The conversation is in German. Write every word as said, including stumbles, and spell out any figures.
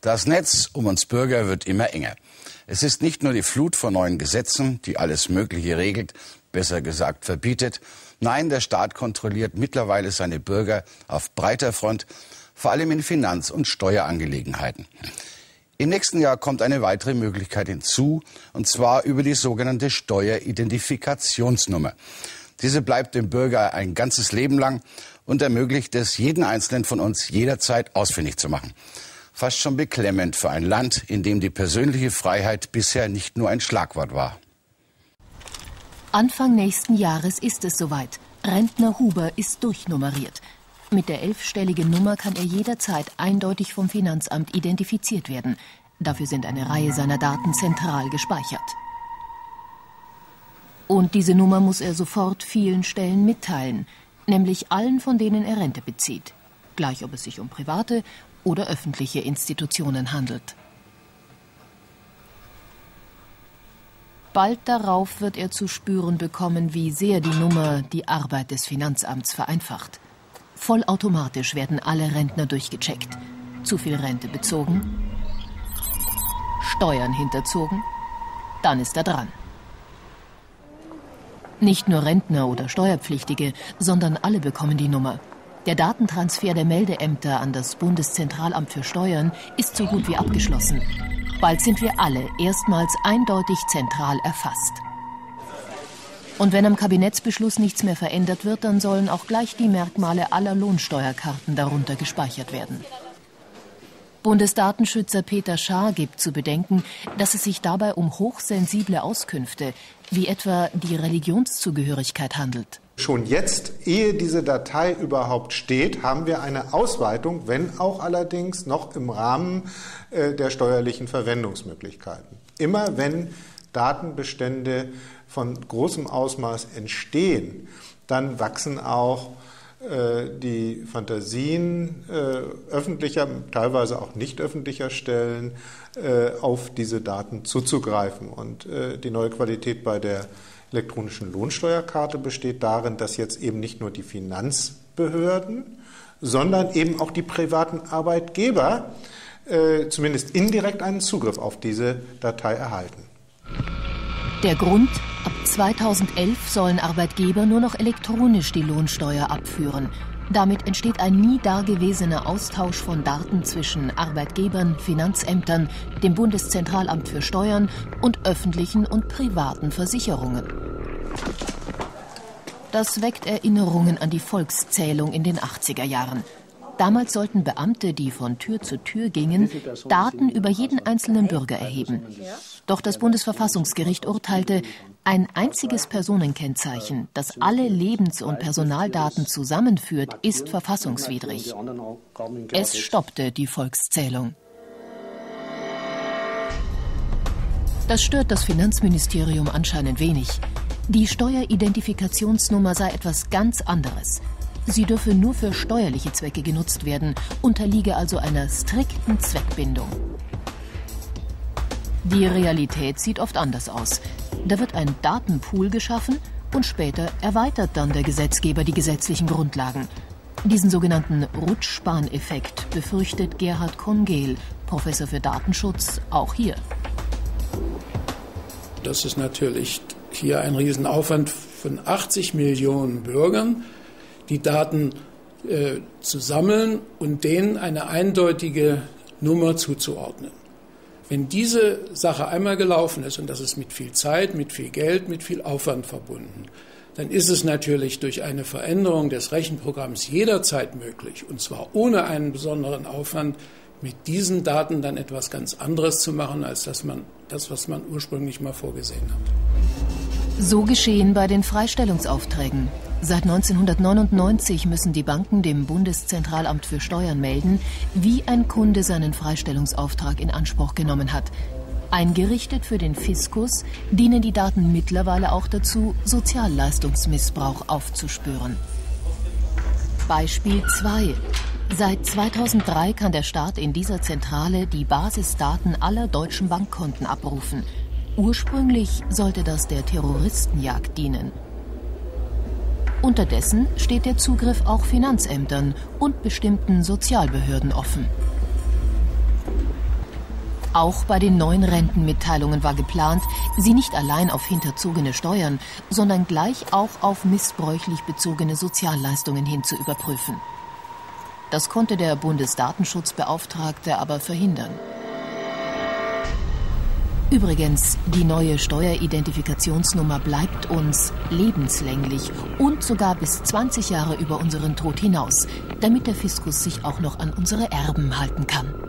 Das Netz um uns Bürger wird immer enger. Es ist nicht nur die Flut von neuen Gesetzen, die alles Mögliche regelt, besser gesagt verbietet. Nein, der Staat kontrolliert mittlerweile seine Bürger auf breiter Front, vor allem in Finanz- und Steuerangelegenheiten. Im nächsten Jahr kommt eine weitere Möglichkeit hinzu, und zwar über die sogenannte Steueridentifikationsnummer. Diese bleibt dem Bürger ein ganzes Leben lang und ermöglicht es, jeden Einzelnen von uns jederzeit ausfindig zu machen. Fast schon beklemmend für ein Land, in dem die persönliche Freiheit bisher nicht nur ein Schlagwort war. Anfang nächsten Jahres ist es soweit. Rentner Huber ist durchnummeriert. Mit der elfstelligen Nummer kann er jederzeit eindeutig vom Finanzamt identifiziert werden. Dafür sind eine Reihe seiner Daten zentral gespeichert. Und diese Nummer muss er sofort vielen Stellen mitteilen, nämlich allen, von denen er Rente bezieht. Gleich ob es sich um private oder öffentliche Institutionen handelt. Bald darauf wird er zu spüren bekommen, wie sehr die Nummer die Arbeit des Finanzamts vereinfacht. Vollautomatisch werden alle Rentner durchgecheckt. Zu viel Rente bezogen, Steuern hinterzogen, dann ist er dran. Nicht nur Rentner oder Steuerpflichtige, sondern alle bekommen die Nummer. Der Datentransfer der Meldeämter an das Bundeszentralamt für Steuern ist so gut wie abgeschlossen. Bald sind wir alle erstmals eindeutig zentral erfasst. Und wenn am Kabinettsbeschluss nichts mehr verändert wird, dann sollen auch gleich die Merkmale aller Lohnsteuerkarten darunter gespeichert werden. Bundesdatenschützer Peter Schaar gibt zu bedenken, dass es sich dabei um hochsensible Auskünfte, wie etwa die Religionszugehörigkeit, handelt. Schon jetzt, ehe diese Datei überhaupt steht, haben wir eine Ausweitung, wenn auch allerdings noch im Rahmen äh, der steuerlichen Verwendungsmöglichkeiten. Immer wenn Datenbestände von großem Ausmaß entstehen, dann wachsen auch äh, die Fantasien äh, öffentlicher, teilweise auch nicht öffentlicher Stellen, äh, auf diese Daten zuzugreifen. Und äh, die neue Qualität bei der elektronischen Lohnsteuerkarte besteht darin, dass jetzt eben nicht nur die Finanzbehörden, sondern eben auch die privaten Arbeitgeber äh, zumindest indirekt einen Zugriff auf diese Datei erhalten. Der Grund: Ab zweitausendelf sollen Arbeitgeber nur noch elektronisch die Lohnsteuer abführen. Damit entsteht ein nie dagewesener Austausch von Daten zwischen Arbeitgebern, Finanzämtern, dem Bundeszentralamt für Steuern und öffentlichen und privaten Versicherungen. Das weckt Erinnerungen an die Volkszählung in den achtziger Jahren. Damals sollten Beamte, die von Tür zu Tür gingen, Daten über jeden einzelnen Bürger erheben. Doch das Bundesverfassungsgericht urteilte, ein einziges Personenkennzeichen, das alle Lebens- und Personaldaten zusammenführt, ist verfassungswidrig. Es stoppte die Volkszählung. Das stört das Finanzministerium anscheinend wenig. Die Steueridentifikationsnummer sei etwas ganz anderes. Sie dürfe nur für steuerliche Zwecke genutzt werden, unterliege also einer strikten Zweckbindung. Die Realität sieht oft anders aus. Da wird ein Datenpool geschaffen und später erweitert dann der Gesetzgeber die gesetzlichen Grundlagen. Diesen sogenannten Rutschbahn-Effekt befürchtet Gerhard Korngel, Professor für Datenschutz, auch hier. Das ist natürlich hier ein Riesenaufwand von achtzig Millionen Bürgern, die Daten äh, zu sammeln und denen eine eindeutige Nummer zuzuordnen. Wenn diese Sache einmal gelaufen ist, und das ist mit viel Zeit, mit viel Geld, mit viel Aufwand verbunden, dann ist es natürlich durch eine Veränderung des Rechenprogramms jederzeit möglich, und zwar ohne einen besonderen Aufwand, mit diesen Daten dann etwas ganz anderes zu machen, als das, man, das was man ursprünglich mal vorgesehen hat. So geschehen bei den Freistellungsaufträgen. Seit neunzehnhundertneunundneunzig müssen die Banken dem Bundeszentralamt für Steuern melden, wie ein Kunde seinen Freistellungsauftrag in Anspruch genommen hat. Eingerichtet für den Fiskus dienen die Daten mittlerweile auch dazu, Sozialleistungsmissbrauch aufzuspüren. Beispiel zwei. Seit zweitausenddrei kann der Staat in dieser Zentrale die Basisdaten aller deutschen Bankkonten abrufen. Ursprünglich sollte das der Terroristenjagd dienen. Unterdessen steht der Zugriff auch Finanzämtern und bestimmten Sozialbehörden offen. Auch bei den neuen Rentenmitteilungen war geplant, sie nicht allein auf hinterzogene Steuern, sondern gleich auch auf missbräuchlich bezogene Sozialleistungen hin zu überprüfen. Das konnte der Bundesdatenschutzbeauftragte aber verhindern. Übrigens, die neue Steueridentifikationsnummer bleibt uns lebenslänglich und sogar bis zwanzig Jahre über unseren Tod hinaus, damit der Fiskus sich auch noch an unsere Erben halten kann.